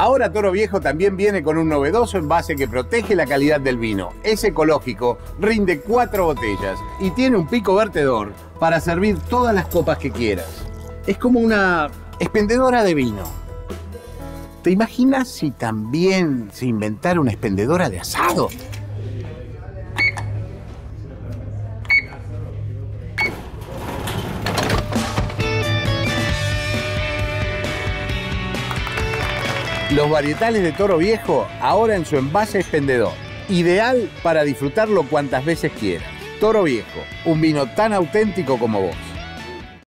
Ahora Toro Viejo también viene con un novedoso envase que protege la calidad del vino. Es ecológico, rinde 4 botellas y tiene un pico vertedor para servir todas las copas que quieras. Es como una expendedora de vino. ¿Te imaginas si también se inventara una expendedora de asado? Los varietales de Toro Viejo ahora en su envase expendedor. Ideal para disfrutarlo cuantas veces quieras. Toro Viejo, un vino tan auténtico como vos.